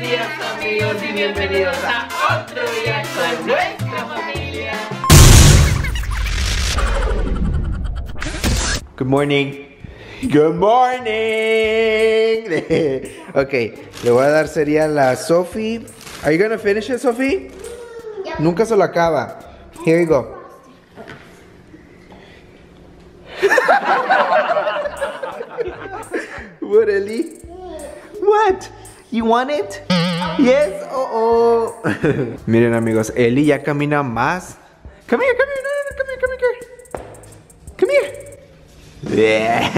días, amigos, y bienvenidos a otro día con nuestra familia. Good morning. Good morning. Ok, le voy a dar cereal a Sophie. Are you gonna finish it, Sophie? Yeah. Nunca se lo acaba. Here you go. What, Ellie? What? You want it? Yes. Oh, oh. Miren, amigos, Ellie ya camina más. Come here, come here, no, no, come here, come here. Yeah.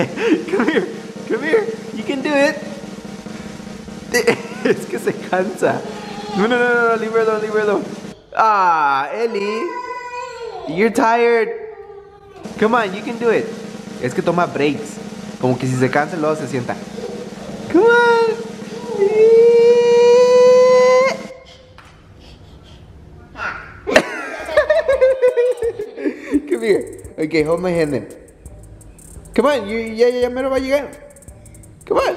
Come here, come here. You can do it. Es que se cansa. No, no, no, no, líbralo, líbralo. Ah, Ellie, you're tired. Come on, you can do it. Es que toma breaks. Como que si se cansa, luego se sienta. Come on. Come here. Okay, hold my hand then. Come on, ya me lo va a llegar. Come on.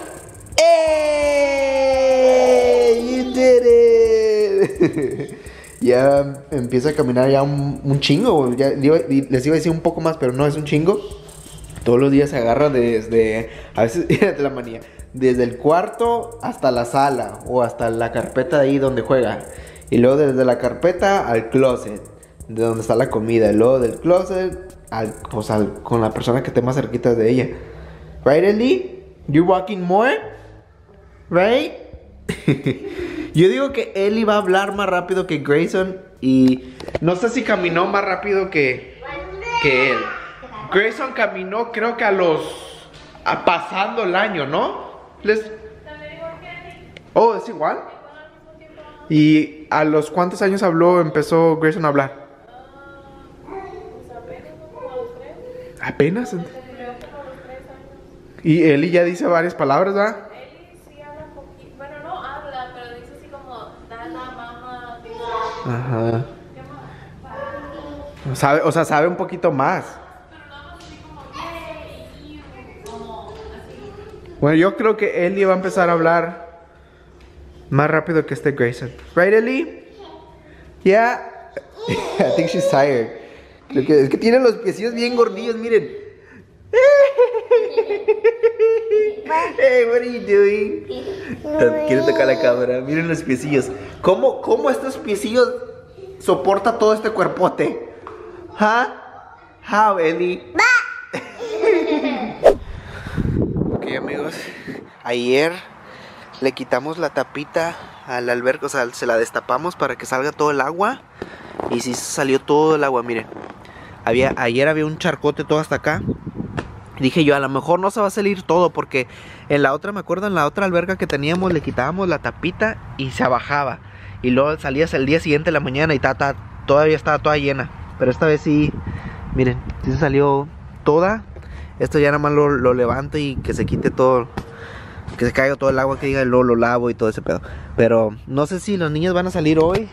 Hey, you did it. Ya empieza a caminar ya un chingo. Ya, les iba a decir un poco más, pero no es un chingo. Todos los días se agarra desde, a veces de la manía, desde el cuarto hasta la sala o hasta la carpeta de ahí donde juega. Y luego desde la carpeta al closet, de donde está la comida. Y luego del closet con la persona que esté más cerquita de ella. Right, Ellie? You're walking more? Right? Yo digo que Ellie va a hablar más rápido que Grayson y no sé si caminó más rápido que él. Grayson caminó, creo que pasando el año, ¿no? Oh, ¿es igual? ¿Y a los cuántos años empezó Grayson a hablar? Pues apenas, como a los 3. ¿Apenas? Y Ellie ya dice varias palabras, ¿verdad? Ellie sí habla un poquito, bueno, no habla, pero dice así como, dada, mamá, digo. Ajá. Sabe, o sea, sabe un poquito más. Bueno, yo creo que Ellie va a empezar a hablar más rápido que este Grayson. Right, Ellie? Yeah. I think she's tired. Es que tiene los piecillos bien gordillos, miren. Hey, what are you doing? Quiere tocar la cámara. Miren los piecillos. ¿Cómo estos piecillos soporta todo este cuerpote? Huh? How, Ellie? Amigos, ayer le quitamos la tapita al alberca, o sea, se la destapamos para que salga todo el agua. Y si sí salió todo el agua, miren. Ayer había un charcote todo hasta acá. Dije yo, a lo mejor no se va a salir todo, porque en la otra, me acuerdo, en la otra alberca que teníamos, le quitábamos la tapita y se abajaba. Y luego salías el día siguiente de la mañana y todavía estaba toda llena. Pero esta vez sí, miren, sí se salió toda. Esto ya nada más lo levanto y que se quite todo, que se caiga todo el agua que diga, y luego lo lavo y todo ese pedo. Pero no sé si los niños van a salir hoy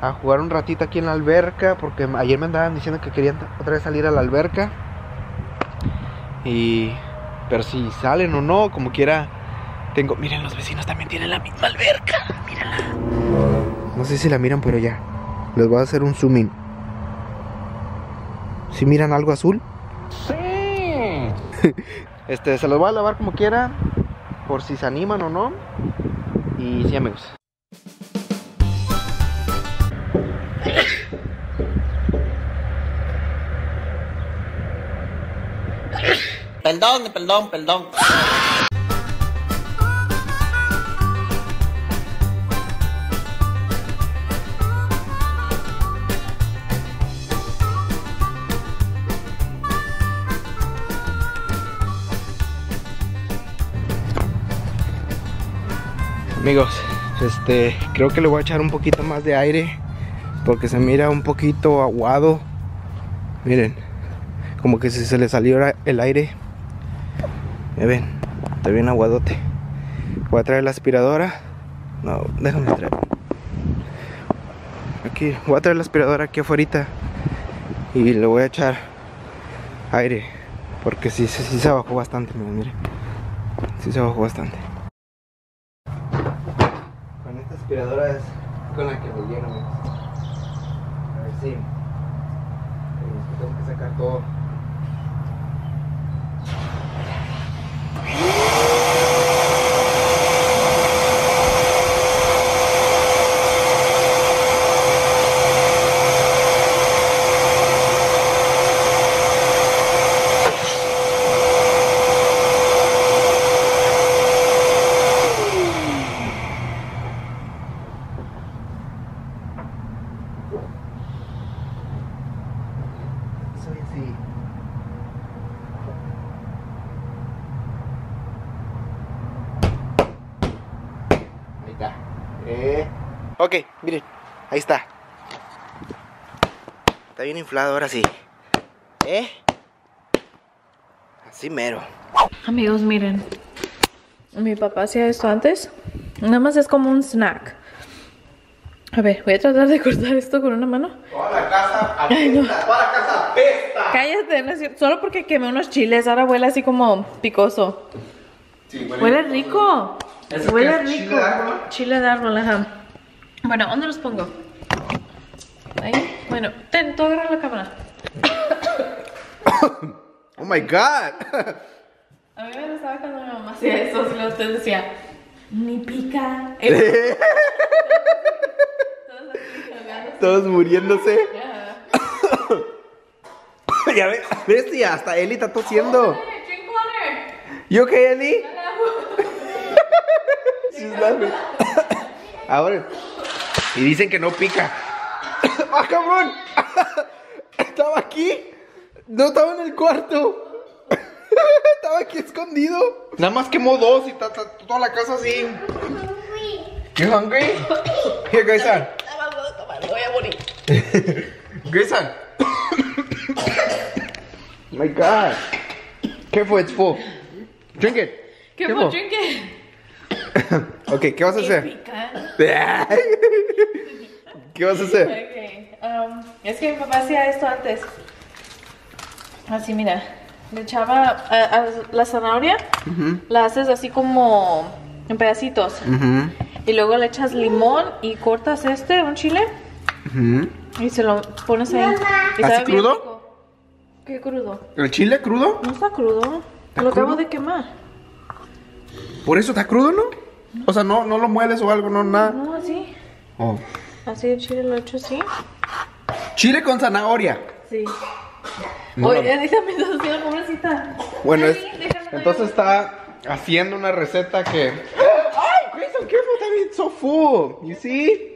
a jugar un ratito aquí en la alberca, porque ayer me andaban diciendo que querían otra vez salir a la alberca. Pero si salen o no, como quiera, miren, los vecinos también tienen la misma alberca, mírenla. No sé si la miran, pero ya, les voy a hacer un zoom in. ¿Sí miran algo azul? Sí. Se los voy a lavar como quiera, por si se animan o no. Y sí, amigos. Perdón. Amigos, creo que le voy a echar un poquito más de aire, porque se mira un poquito aguado. Miren, como que si se le salió el aire. ¿Me ven? Está bien aguadote. Voy a traer la aspiradora. No, déjame traer. Aquí, voy a traer la aspiradora aquí afuera. Y le voy a echar aire, porque sí se bajó bastante, miren. Sí se bajó bastante. aspiradora es con la que lo lleno. A ver si tengo que sacar todo. Ok, miren, ahí está. Está bien inflado ahora sí. Así mero. Amigos, miren. Mi papá hacía esto antes. Nada más es como un snack. A ver, voy a tratar de cortar esto con una mano. Toda la casa apesta. Ay, no. Toda la casa apesta. Cállate, no es cierto. Solo porque quemé unos chiles, ahora huele así como picoso. Sí, huele rico. Huele rico. Chile de árbol. Chile de árbol, ajá. Bueno, ¿dónde los pongo? Ahí. Bueno, ten, tú agarra la cámara. Oh my god. A mí me gustaba cuando mi mamá hacía eso, si lo decía, ni pica. Todos muriéndose. Ya ves, bestia, hasta Eli está tosiendo. ¿You okay, Eli? She's laughing. Ahora. Y dicen que no pica. ¡Ah, cabrón! Estaba aquí. No estaba en el cuarto. Estaba aquí escondido. Nada más quemó dos y está toda la casa así. You hungry? Here, Grayson. Voy a morir. Grayson. My God. Careful, it's full. Drink it. Careful, drink it. Ok, ¿qué vas a hacer? ¿Qué vas a hacer? Okay. Es que mi papá hacía esto antes. Así, mira. Le echaba a la zanahoria, la haces así como en pedacitos. Y luego le echas limón y cortas un chile. Y se lo pones ahí. ¿Así crudo? Rico. ¿Qué crudo? ¿El chile crudo? No está crudo. ¿Está lo crudo? Acabo de quemar. ¿Por eso está crudo, no? O sea, no lo mueles o algo, no, nada. No, así. Oh. Así el chile lo he hecho así. ¿Chile con zanahoria? Sí. No. Oye, déjame tosiendo, pobrecita. Bueno, es, entonces está haciendo una receta que... ¡Ay, Grayson, careful, that it's so full! You see?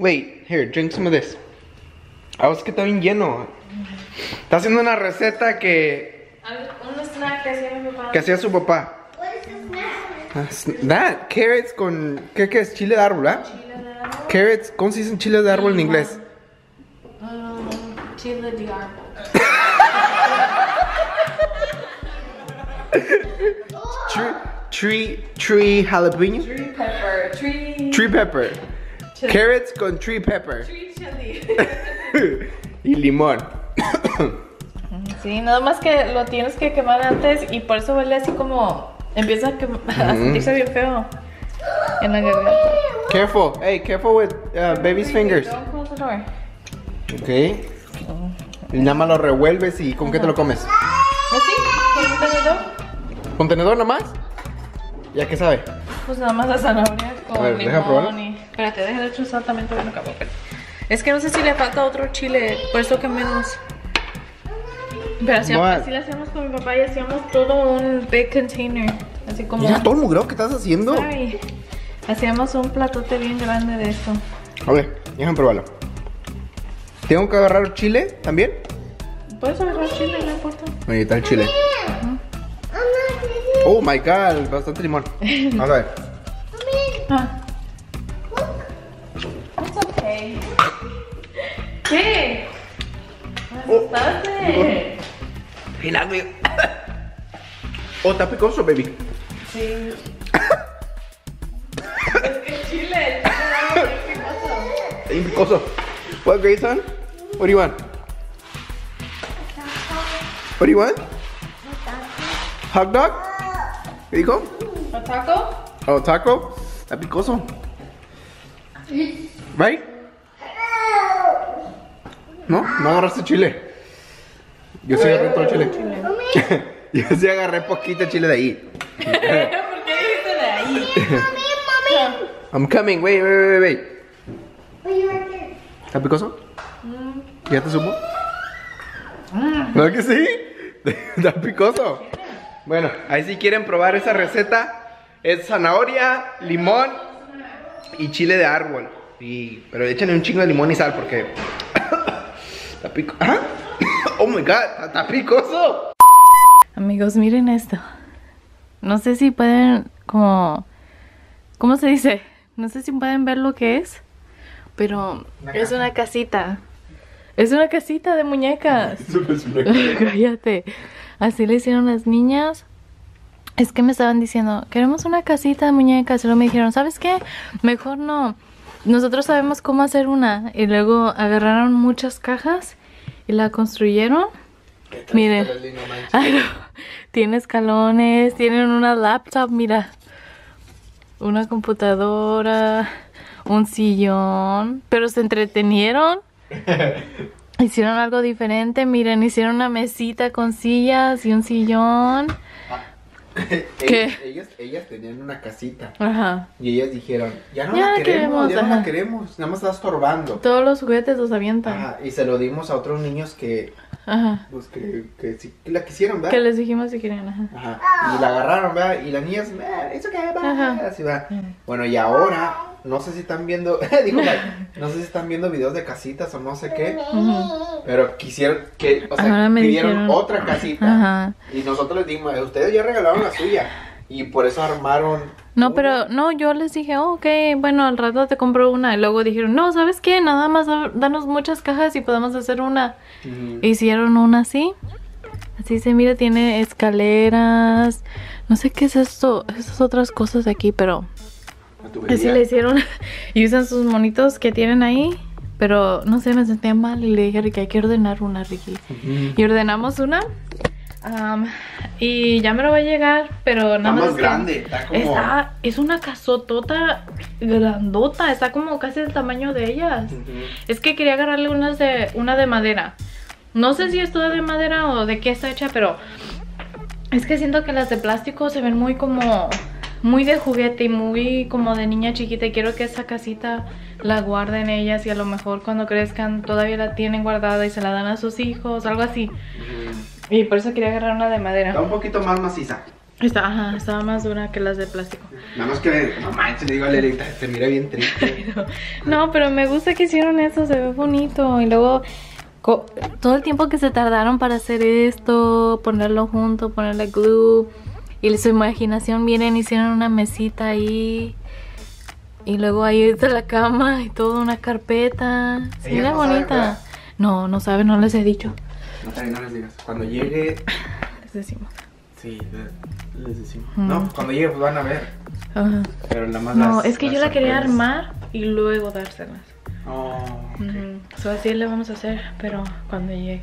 Wait, here, drink some of this. Ah, es que está bien lleno. Está haciendo una receta que... Un snack que hacía mi papá. Que hacía su papá. That, carrots con... ¿Qué es? Chile de árbol, ¿verdad? Chile de árbol. Carrots, ¿cómo se dicen chile de árbol en inglés? Chile de árbol. Tree jalapeño. Tree pepper. Tree pepper. Chili. Carrots con tree pepper. Tree chili. Y limón. Sí, nada más que lo tienes que quemar antes y por eso huele así como... Empieza a sentirse bien feo en la garganta. Careful, hey, careful with baby's fingers. Don't close the door. Okay. Y nada más lo revuelves y ¿con qué te lo comes? ¿Así? ¿Con tenedor? ¿Con tenedor nomás? ¿Ya qué sabe? Pues nada más la zanahoria con limón y... Espérate, déjale echar sal también porque no cabe. Es que no sé si le falta otro chile, por eso que menos... Pero así lo hacíamos con mi papá y hacíamos todo un big container. Así como... Mira todo el mugreo que estás haciendo. Ay, hacíamos un platote bien grande de esto. A ver, déjame probarlo. ¿Tengo que agarrar chile también? Puedes agarrar chile, no importa. Ahí está el chile. Oh my god, bastante limón. Vamos a ver. It's okay. ¿Qué? ¿Qué? Oh, está picoso, baby. Sí. Es que el chile está bien picoso. What, Grayson? What do you want? What do you want? Hot dog? ¿Qué dijo? ¿O taco? Oh, taco. Está picoso. Bye. ¿No? ¿No agarraste chile? Yo sí agarré todo el chile. Yo sí agarré poquito chile de ahí. ¿Por qué dijiste de ahí? Mami. I'm coming, wait. ¿Está picoso? ¿Ya te supo? ¿No que sí? Está picoso. Bueno, ahí si quieren probar esa receta, es zanahoria, limón y chile de árbol. Pero échenle un chingo de limón y sal porque está picoso. ¿Ah? Oh my god, está picoso. Amigos, miren esto. No sé si pueden como... ¿Cómo se dice? No sé si pueden ver lo que es, pero es una casita. Es una casita de muñecas. Cállate. Así le hicieron las niñas. Es que me estaban diciendo, queremos una casita de muñecas. Y luego me dijeron, ¿sabes qué? Mejor no. Nosotros sabemos cómo hacer una. Y luego agarraron muchas cajas y la construyeron. Miren. Ay, no. Tiene escalones, tienen una laptop, mira. Una computadora, un sillón. Pero se entretenieron. Hicieron algo diferente, miren, hicieron una mesita con sillas y un sillón. ¿Qué? Ellas tenían una casita. Ajá. Y ellas dijeron, ya no la queremos, nada más está estorbando. Todos los juguetes los avientan. Ajá, y se lo dimos a otros niños que, ajá, pues que la quisieron, ¿verdad? Que les dijimos si querían, ajá. Ajá. Y la agarraron, ¿verdad? Y las niñas, eso que va, así va. Bueno, y ahora... No sé si están viendo, digo, no sé si están viendo videos de casitas o no sé qué, pero quisieron que, o sea, pidieron otra casita. Ajá. Y nosotros les dijimos, ustedes ya regalaron la suya y por eso armaron. No, una. Pero no, yo les dije, oh, ok, bueno, al rato te compro una. Y luego dijeron, no, ¿sabes qué? Nada más danos muchas cajas y podemos hacer una. Hicieron una así. Así se mira, tiene escaleras. No sé qué es esto, estas otras cosas de aquí, pero... Así le hicieron y usan sus monitos que tienen ahí. Pero no sé, me sentía mal y le dije a Ricky, hay que ordenar una, Ricky. Y ordenamos una. Y ya me lo va a llegar, pero nada más grande. Está como... es una casotota grandota, está como casi el tamaño de ellas. Es que quería agarrarle una de madera. No sé si es toda de madera o de qué está hecha, pero es que siento que las de plástico se ven muy como... Muy de juguete y muy como de niña chiquita. Y quiero que esa casita la guarden ellas y a lo mejor cuando crezcan todavía la tienen guardada y se la dan a sus hijos, algo así. Y por eso quería agarrar una de madera. Está un poquito más maciza. Ajá, estaba más dura que las de plástico. Nada más que, mamá, te digo a Lelita, se mira bien triste. No, pero me gusta que hicieron eso, se ve bonito. Y luego, todo el tiempo que se tardaron para hacer esto, ponerlo junto, ponerle glue... Y su imaginación, miren, hicieron una mesita ahí. Y luego ahí está la cama y toda una carpeta. Se mira bonita. No, no saben, no les he dicho. No les digas. Cuando llegue... Les decimos. Sí, les decimos. No, cuando llegue pues van a ver. Pero nada más no, es que yo la quería armar y luego dárselas. Oh, ok. Así le vamos a hacer, pero cuando llegue.